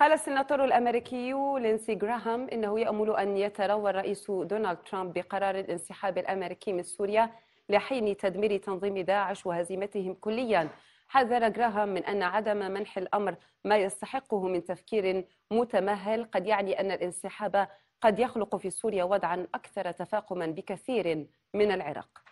قال السناتور الأمريكي لينسي جراهام إنه يأمل أن يتروى الرئيس دونالد ترامب بقرار الانسحاب الأمريكي من سوريا لحين تدمير تنظيم داعش وهزيمتهم كليا. حذر جراهام من أن عدم منح الأمر ما يستحقه من تفكير متمهل قد يعني أن الانسحاب قد يخلق في سوريا وضعا أكثر تفاقما بكثير من العراق.